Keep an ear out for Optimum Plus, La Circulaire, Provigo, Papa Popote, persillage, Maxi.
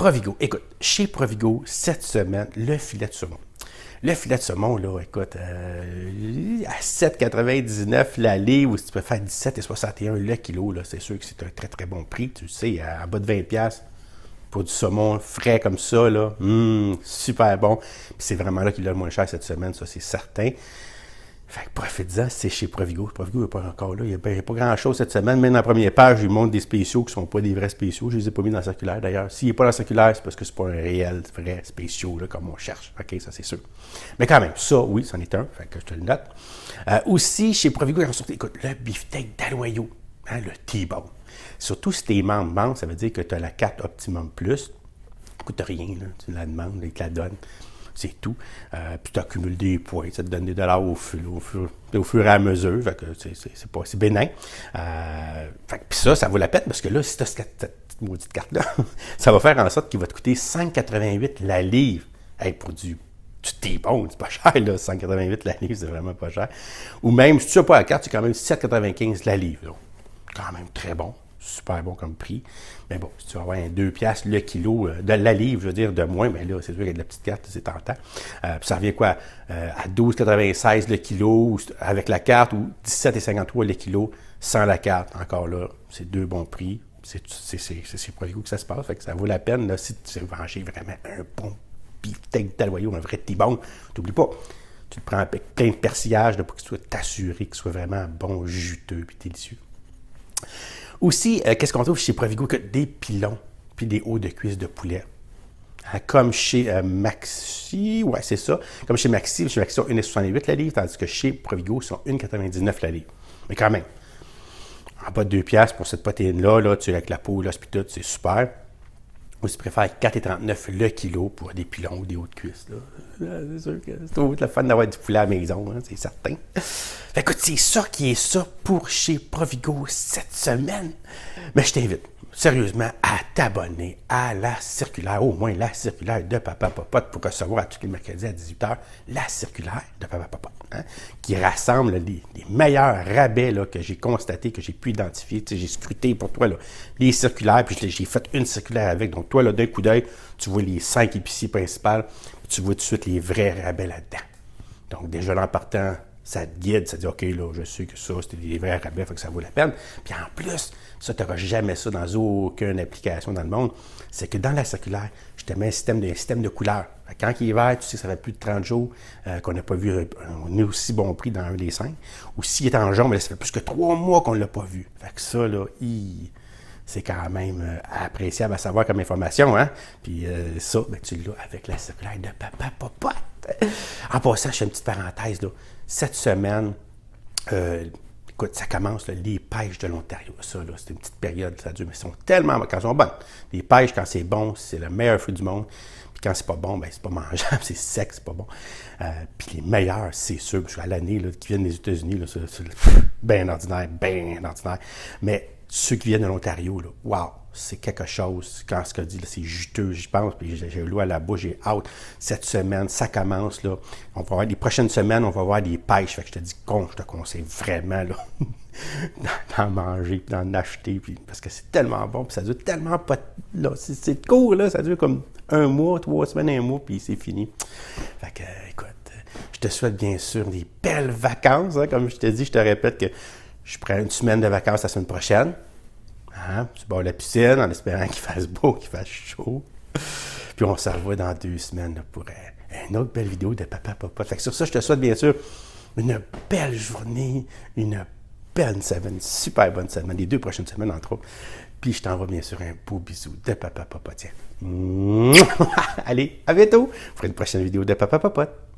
Provigo. Écoute, chez Provigo, cette semaine, le filet de saumon. Le filet de saumon, là, écoute, à 7,99 l'aller, ou si tu peux faire 17,61 le kilo, là, c'est sûr que c'est un très, très bon prix. Tu sais, en bas de 20$ pour du saumon frais comme ça, là, super bon. Puis c'est vraiment là qu'il a le moins cher cette semaine, ça, c'est certain. Fait que profitez-en, c'est chez Provigo. Provigo n'est pas encore là. Il n'y a pas grand-chose cette semaine. Même dans la première page, il montre des spéciaux qui ne sont pas des vrais spéciaux. Je ne les ai pas mis dans la circulaire, d'ailleurs. S'il n'est pas dans la circulaire, c'est parce que c'est pas un réel, vrai spéciaux là, comme on cherche. OK, ça, c'est sûr. Mais quand même, ça, oui, c'en est un. Fait que je te le note. Aussi, chez Provigo, ils ont sorti, écoute, le beefsteak d'Aloyau, hein, le T-bone. Surtout si tu es membre, ça veut dire que tu as la carte Optimum Plus. Ça ne coûte rien, là. Tu la demandes, ils te la donnent. C'est tout. Puis tu accumules des points. Ça te donne des dollars au fur et à mesure. Fait que c'est bénin. Puis ça vaut la peine parce que là, si tu as cette maudite carte-là, ça va faire en sorte qu'il va te coûter 5,88 la livre. Hey, pour du T-bone, c'est pas cher, là. 5,88 la livre, c'est vraiment pas cher. Ou même, si tu n'as pas la carte, c'est quand même 7,95 la livre. Donc, quand même très bon. Super bon comme prix. Mais bon, si tu vas avoir un 2$ le kilo de la livre, je veux dire, de moins, mais là, c'est sûr qu'avec la petite carte, c'est tentant. Puis ça revient quoi? À 12,96 le kilo avec la carte ou 17,53 le kilo sans la carte. Encore là, c'est deux bons prix. C'est Provigo que ça se passe. Fait que ça vaut la peine là, si tu veux manger vraiment un bon beefsteak d'Aloyau, un vrai T-bone. T'oublies pas. Tu le prends avec plein de persillage là, pour que tu sois t'assuré qu'il soit vraiment bon, juteux et délicieux. Aussi, qu'est-ce qu'on trouve chez Provigo? Que des pilons puis des hauts de cuisse de poulet. Hein, comme chez Maxi, ouais, c'est ça. Comme chez Maxi sont 1,68 la livre, tandis que chez Provigo, ils sont 1,99 la livre. Mais quand même, en bas de 2$ pour cette protéine-là, là, tu avec la peau, l'os puis tout, c'est super. Ou si tu préfères 4,39 le kilo pour des pilons ou des hauts de cuisse. C'est sûr que c'est trop le fun d'avoir du poulet à la maison, hein, c'est certain. Fait écoute, c'est ça qui est ça pour chez Provigo cette semaine. Mais je t'invite sérieusement à t'abonner à la circulaire, au moins la circulaire de Papa Popote pour recevoir à tous les mercredis à 18h la circulaire de Papa Popote, hein, qui rassemble les meilleurs rabais là, que j'ai constatés, que j'ai pu identifier. J'ai scruté pour toi là, les circulaires, puis j'ai fait une circulaire avec. Donc toi, d'un coup d'œil, tu vois les 5 épiceries principales, tu vois tout de suite les vrais rabais là-dedans. Donc déjà là, en partant, ça te guide, ça te dit « OK, là, je sais que ça, c'était des vrais rabais, fait que ça vaut la peine. » Puis en plus, ça, tu n'auras jamais ça dans aucune application dans le monde, c'est que dans la circulaire, je te mets un système de couleurs. Quand il est vert, tu sais que ça fait plus de 30 jours qu'on n'a pas vu un aussi bon prix dans un des 5. Ou s'il est en jaune, mais là, ça fait plus que 3 mois qu'on ne l'a pas vu. Fait que ça, là, c'est quand même appréciable à savoir comme information, hein? Puis ça, ben, tu l'as avec la circulaire de Papa Popote. En passant, je fais une petite parenthèse, là. Cette semaine, écoute, ça commence, là, les pêches de l'Ontario. Ça, là, c'est une petite période, ça dure, mais sont tellement bonnes, quand elles sont bonnes. Les pêches, quand c'est bon, c'est le meilleur fruit du monde. Puis quand c'est pas bon, ben c'est pas mangeable, c'est sec, c'est pas bon. Puis les meilleurs, c'est sûr, parce qu'à l'année, qui viennent des États-Unis, c'est bien ordinaire, bien ordinaire. Mais ceux qui viennent de l'Ontario, wow, c'est quelque chose. Quand ce que dit, c'est juteux, je pense, puis j'ai l'eau à la bouche, j'ai hâte. Cette semaine, ça commence, là. On va avoir, les prochaines semaines, on va avoir des pêches. Fait que je te dis, je te conseille vraiment, là, d'en manger, puis d'en acheter, puis, parce que c'est tellement bon, puis ça dure tellement pas, là, c'est court, là, ça dure comme 1 mois, 3 semaines, 1 mois, puis c'est fini. Fait que, écoute, je te souhaite, bien sûr, des belles vacances, hein, comme je te dis, je te répète que je prends une semaine de vacances la semaine prochaine. Hein? Tu bois la piscine en espérant qu'il fasse beau, qu'il fasse chaud. Puis on se revoit dans 2 semaines là, pour une autre belle vidéo de Papa Popote. Fait que sur ça, je te souhaite bien sûr une belle journée, une belle semaine, une super bonne semaine, les 2 prochaines semaines entre autres. Puis je t'envoie bien sûr un beau bisou de Papa Popote. Tiens. Allez, à bientôt pour une prochaine vidéo de Papa Popote.